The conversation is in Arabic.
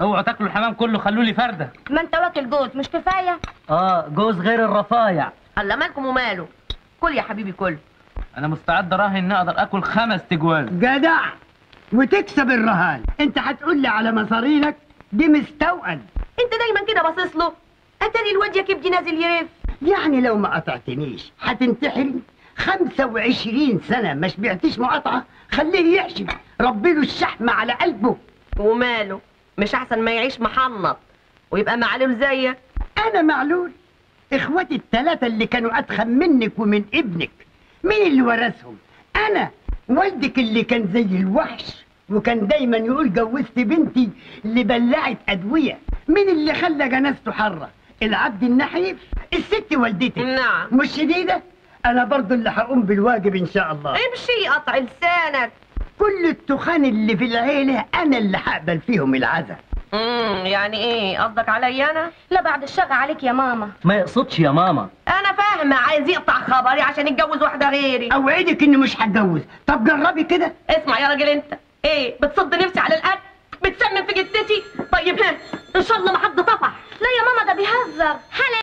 اوعوا تاكلوا الحمام كله، خلوا لي فرده. ما انت واكل جوز مش كفايه؟ اه جوز غير الرفايع. الله مالكم وماله، كل يا حبيبي كل. انا مستعد اراهن ان اقدر اكل 5 تجوال. جدع وتكسب الرهان. انت هتقول لي على مصارينك دي مستوأد. انت دايما كده باصص له، اتاري الواد يا كبدي نازل يرف. يعني لو ما قطعتنيش هتنتحر. 25 سنة ما شبعتيش مقاطعة، خليه يحشم، ربي له الشحمة على قلبه. وماله، مش أحسن ما يعيش محنط ويبقى معلول زيك؟ أنا معلول؟ إخواتي ال3 اللي كانوا أتخن منك ومن ابنك، مين اللي ورثهم؟ أنا. والدك اللي كان زي الوحش وكان دايما يقول جوزت بنتي اللي بلعت أدوية، مين اللي خلى جنازته حرة؟ العبد النحيف؟ الست والدتك. نعم. مش شديدة؟ أنا برضو اللي هقوم بالواجب إن شاء الله. امشي قطع لسانك. كل التخان اللي في العيلة أنا اللي هقبل فيهم العزا. يعني إيه؟ قصدك عليا أنا؟ لا بعد الشر عليك يا ماما. ما يقصدش يا ماما. أنا فاهمة، عايز يقطع خبري عشان يتجوز واحدة غيري. أوعدك إني مش هتجوز. طب جربي كده. اسمع يا راجل أنت، إيه بتصد نفسي على الأكل؟ بتسمم في جدتي؟ طيب ها، إن شاء الله ما حد طفح. لا يا ماما ده بيهزر.